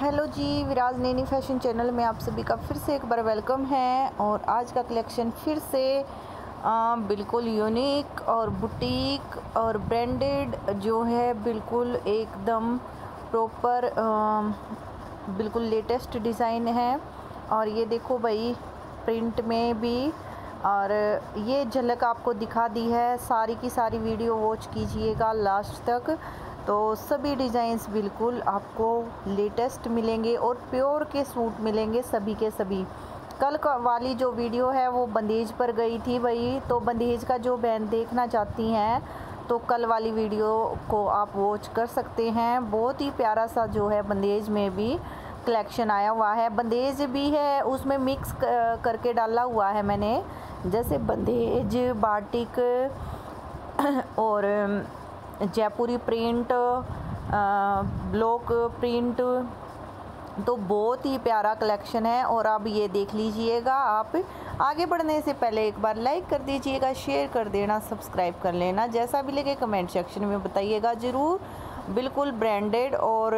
Hello ji, Viraj Nini fashion channel में आप सभी का फिर से एक बार वेलकम है। और आज का कलेक्शन फिर से बिल्कुल यूनिक और बुटीक और ब्रांडेड जो है, बिल्कुल एकदम प्रॉपर बिल्कुल लेटेस्ट डिज़ाइन है। और ये देखो भाई, प्रिंट में भी, और ये झलक आपको दिखा दी है। सारी की सारी वीडियो वॉच कीजिएगा लास्ट तक, तो सभी डिज़ाइंस बिल्कुल आपको लेटेस्ट मिलेंगे और प्योर के सूट मिलेंगे सभी के सभी। कल वाली जो वीडियो है वो बंदेज पर गई थी भाई, तो बंदेज का जो बहन देखना चाहती हैं तो कल वाली वीडियो को आप वॉच कर सकते हैं। बहुत ही प्यारा सा जो है बंदेज में भी कलेक्शन आया हुआ है। बंदेज भी है, उसमें मिक्स करके डाला हुआ है मैंने, जैसे बंदेज, बाटिक और जयपुरी प्रिंट, ब्लॉक प्रिंट, तो बहुत ही प्यारा कलेक्शन है। और आप ये देख लीजिएगा। आप आगे बढ़ने से पहले एक बार लाइक कर दीजिएगा, शेयर कर देना, सब्सक्राइब कर लेना। जैसा भी लगे कमेंट सेक्शन में बताइएगा ज़रूर। बिल्कुल ब्रांडेड और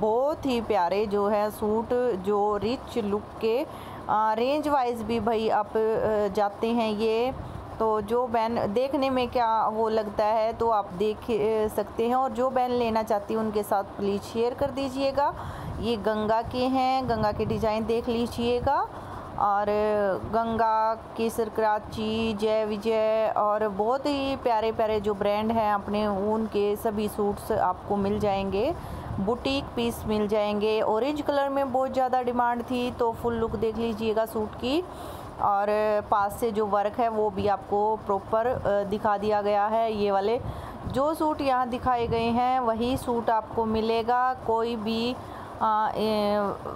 बहुत ही प्यारे जो है सूट, जो रिच लुक के रेंज वाइज भी भाई आप जाते हैं ये, तो जो बहन देखने में क्या वो लगता है तो आप देख सकते हैं। और जो बहन लेना चाहती है उनके साथ प्लीज़ शेयर कर दीजिएगा। ये गंगा के हैं, गंगा के डिज़ाइन देख लीजिएगा। और गंगा, केसर कराची, जय विजय और बहुत ही प्यारे प्यारे जो ब्रांड हैं अपने, उनके सभी सूट्स आपको मिल जाएंगे। बुटीक पीस मिल जाएंगे। ऑरेंज कलर में बहुत ज़्यादा डिमांड थी, तो फुल लुक देख लीजिएगा सूट की। और पास से जो वर्क है वो भी आपको प्रॉपर दिखा दिया गया है। ये वाले जो सूट यहाँ दिखाए गए हैं वही सूट आपको मिलेगा। कोई भी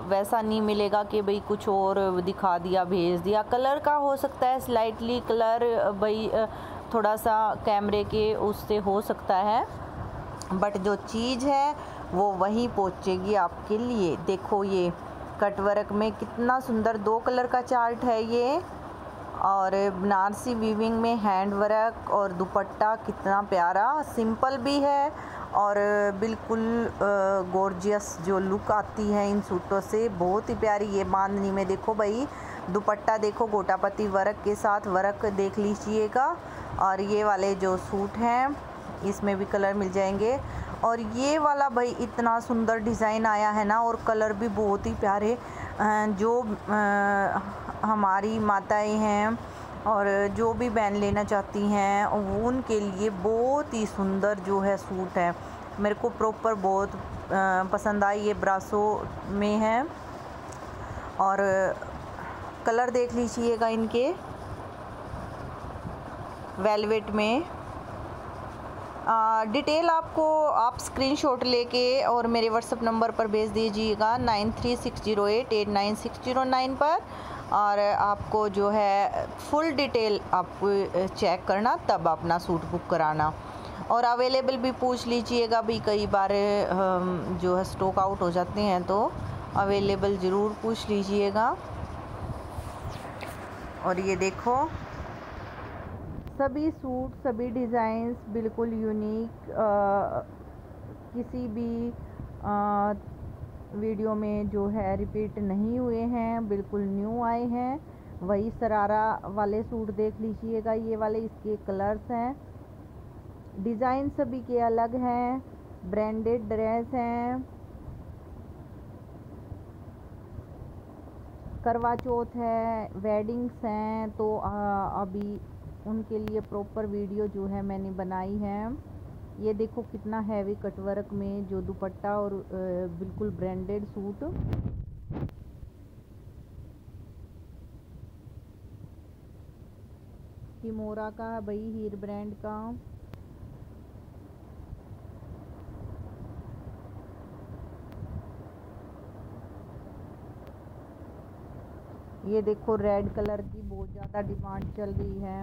वैसा नहीं मिलेगा कि भाई कुछ और दिखा दिया, भेज दिया। कलर का हो सकता है स्लाइटली कलर भाई थोड़ा सा कैमरे के उससे हो सकता है, बट जो चीज़ है वो वही पहुँचेगी आपके लिए। देखो ये कटवर्क में कितना सुंदर दो कलर का चार्ट है ये। और बनारसी वीविंग में हैंड वर्क और दुपट्टा कितना प्यारा, सिंपल भी है और बिल्कुल गॉर्जियस जो लुक आती है इन सूटों से, बहुत ही प्यारी। ये बांधनी में देखो भाई, दुपट्टा देखो गोटापत्ती वर्क के साथ वर्क देख लीजिएगा। और ये वाले जो सूट हैं इसमें भी कलर मिल जाएंगे। और ये वाला भाई इतना सुंदर डिज़ाइन आया है ना, और कलर भी बहुत ही प्यारे। जो हमारी माताएं हैं और जो भी बहन लेना चाहती हैं उनके लिए बहुत ही सुंदर जो है सूट है। मेरे को प्रॉपर बहुत पसंद आई। ये ब्रासो में है और कलर देख लीजिएगा इनके, वेलवेट में। डिटेल आपको आप स्क्रीनशॉट लेके और मेरे व्हाट्सअप नंबर पर भेज दीजिएगा 9360889609 पर। और आपको जो है फुल डिटेल आप चेक करना, तब अपना सूट बुक कराना। और अवेलेबल भी पूछ लीजिएगा भाई, कई बार जो है स्टॉक आउट हो जाते हैं, तो अवेलेबल ज़रूर पूछ लीजिएगा। और ये देखो सभी सूट, सभी डिज़ाइंस बिल्कुल यूनिक। किसी भी वीडियो में जो है रिपीट नहीं हुए हैं, बिल्कुल न्यू आए हैं। वही सरारा वाले सूट देख लीजिएगा, ये वाले, इसके कलर्स हैं, डिज़ाइन सभी के अलग हैं, ब्रांडेड ड्रेस हैं। करवा चौथ है, वेडिंग्स हैं, तो अभी उनके लिए प्रॉपर वीडियो जो है मैंने बनाई है। ये देखो कितना हैवी कटवर्क में जो दुपट्टा और बिल्कुल ब्रांडेड सूट। हिमोरा का है भाई, हीर ब्रांड का। ये देखो रेड कलर की बहुत ज़्यादा डिमांड चल रही है।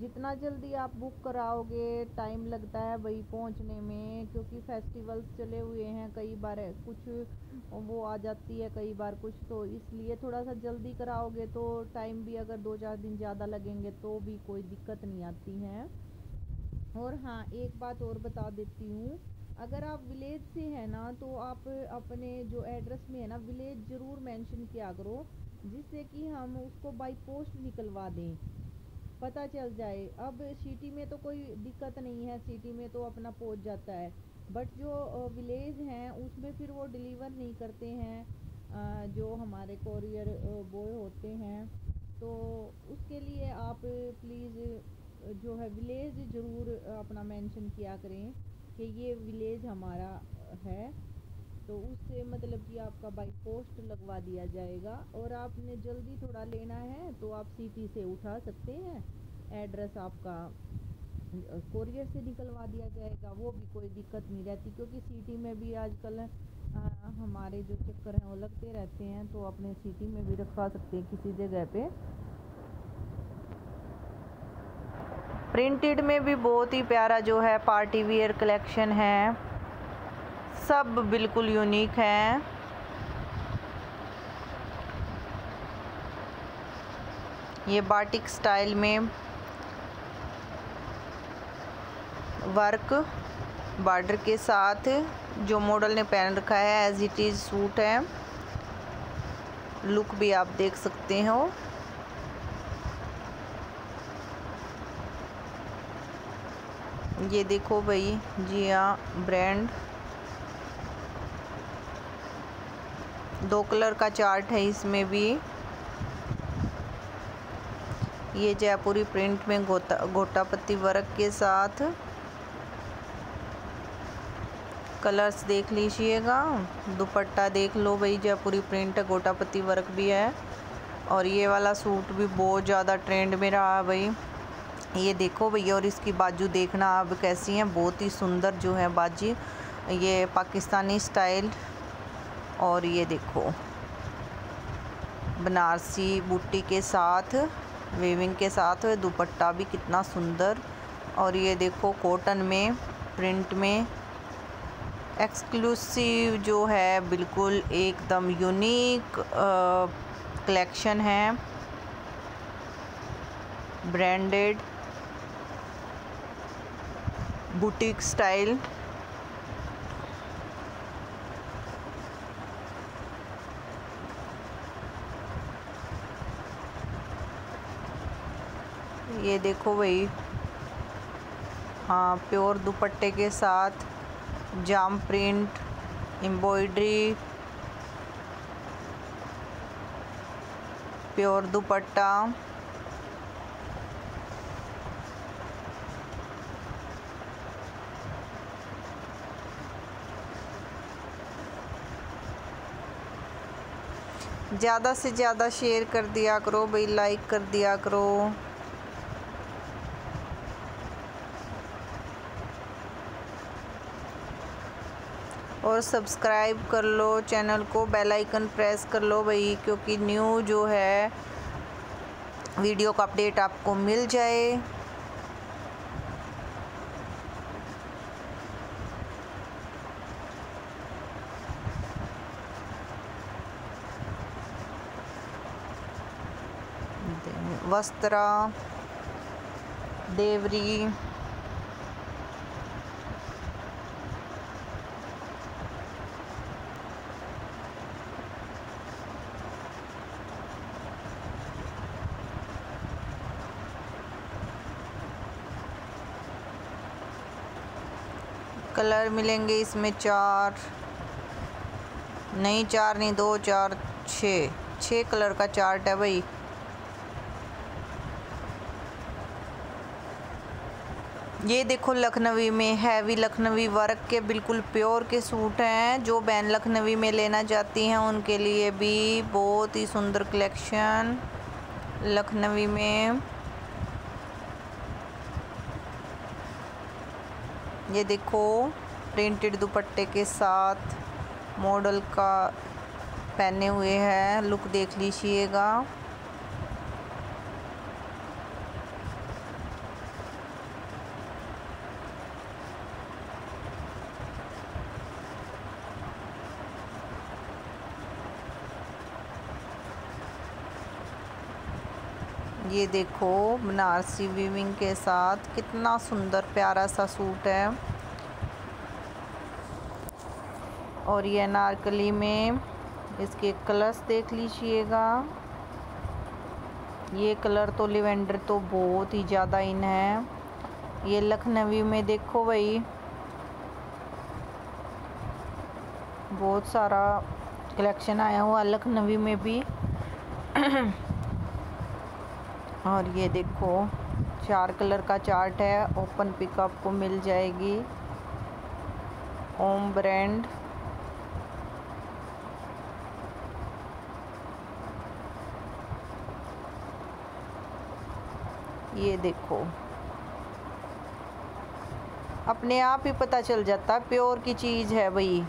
जितना जल्दी आप बुक कराओगे, टाइम लगता है भाई पहुंचने में, क्योंकि फेस्टिवल्स चले हुए हैं, कई बार कुछ वो आ जाती है, कई बार कुछ, तो इसलिए थोड़ा सा जल्दी कराओगे तो टाइम भी, अगर 2-4 दिन ज़्यादा लगेंगे तो भी कोई दिक्कत नहीं आती है। और हाँ, एक बात और बता देती हूँ, अगर आप विलेज से है ना तो आप अपने जो एड्रेस में है ना विलेज ज़रूर मेंशन किया करो, जिससे कि हम उसको बाई पोस्ट निकलवा दें, पता चल जाए। अब सिटी में तो कोई दिक्कत नहीं है, सिटी में तो अपना पहुंच जाता है, बट जो विलेज हैं उसमें फिर वो डिलीवर नहीं करते हैं जो हमारे कोरियर बॉय होते हैं। तो उसके लिए आप प्लीज़ जो है विलेज ज़रूर अपना मेंशन किया करें कि ये विलेज हमारा है, तो उससे मतलब कि आपका बाई पोस्ट लगवा दिया जाएगा। और आपने जल्दी थोड़ा लेना है तो आप सिटी से उठा सकते हैं, एड्रेस आपका कोरियर से निकलवा दिया जाएगा, वो भी कोई दिक्कत नहीं रहती, क्योंकि सिटी में भी आजकल हमारे जो चक्कर हैं वो लगते रहते हैं, तो अपने सिटी में भी रखवा सकते हैं किसी जगह पे। प्रिंटेड में भी बहुत ही प्यारा जो है पार्टी वियर कलेक्शन है, सब बिल्कुल यूनिक है। ये बाटिक स्टाइल में वर्क बॉर्डर के साथ जो मॉडल ने पहन रखा है, एज इट इज़ सूट है, लुक भी आप देख सकते हो। ये देखो भाई, जी हाँ, ब्रांड 2 कलर का चार्ट है इसमें भी। ये जयपुरी प्रिंट में गोटापत्ती वर्क के साथ, कलर्स देख लीजिएगा, दुपट्टा देख लो भाई, जयपुरी प्रिंट है, गोटापत्ती वर्क भी है, और ये वाला सूट भी बहुत ज़्यादा ट्रेंड में रहा है भाई। ये देखो भैया, और इसकी बाजू देखना आप कैसी हैं, बहुत ही सुंदर जो है बाजी, ये पाकिस्तानी स्टाइल। और ये देखो बनारसी बूटी के साथ, वेविंग के साथ, दुपट्टा भी कितना सुंदर। और ये देखो कॉटन में प्रिंट में एक्सक्लूसिव जो है, बिल्कुल एकदम यूनिक कलेक्शन है, ब्रांडेड बुटीक स्टाइल। ये देखो भाई, हाँ, प्योर दुपट्टे के साथ, जाम प्रिंट, एम्ब्रॉयडरी, प्योर दुपट्टा, ज़्यादा से ज़्यादा शेयर कर दिया करो भाई, लाइक कर दिया करो। और सब्सक्राइब कर लो चैनल को, बेल आइकन प्रेस कर लो भाई, क्योंकि न्यू जो है वीडियो का अपडेट आपको मिल जाए। वस्त्रा, देवरी, कलर मिलेंगे इसमें 4 नहीं 4 नहीं 2 4 6 कलर का चार्ट है भाई। ये देखो लखनवी में हैवी लखनवी वर्क के बिल्कुल प्योर के सूट हैं, जो बहन लखनवी में लेना चाहती हैं उनके लिए भी बहुत ही सुंदर कलेक्शन लखनवी में। ये देखो प्रिंटेड दुपट्टे के साथ मॉडल का पहने हुए हैं, लुक देख लीजिएगा। ये देखो बनारसी वीविंग के साथ कितना सुंदर प्यारा सा सूट है। और ये अनारकली में इसके कलर्स देख लीजिएगा। ये कलर तो लेवेंडर तो बहुत ही ज़्यादा इन है। ये लखनवी में देखो भाई बहुत सारा कलेक्शन आया हुआ लखनवी में भी। और ये देखो चार कलर का चार्ट है, ओपन पिकअप को मिल जाएगी। ओम ब्रांड ये देखो अपने आप ही पता चल जाता प्योर की चीज़ है भाई।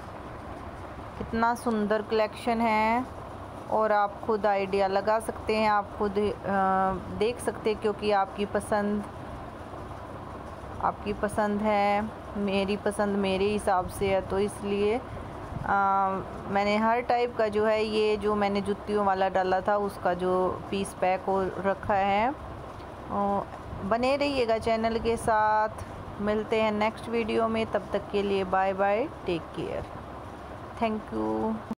कितना सुंदर कलेक्शन है और आप खुद आइडिया लगा सकते हैं, आप खुद देख सकते हैं क्योंकि आपकी पसंद है। मेरी पसंद मेरे हिसाब से है तो इसलिए मैंने हर टाइप का जो है, ये जो मैंने जुतियों वाला डाला था उसका जो पीस पैक हो रखा है। बने रहिएगा चैनल के साथ, मिलते हैं नेक्स्ट वीडियो में। तब तक के लिए bye bye, take care, thank you.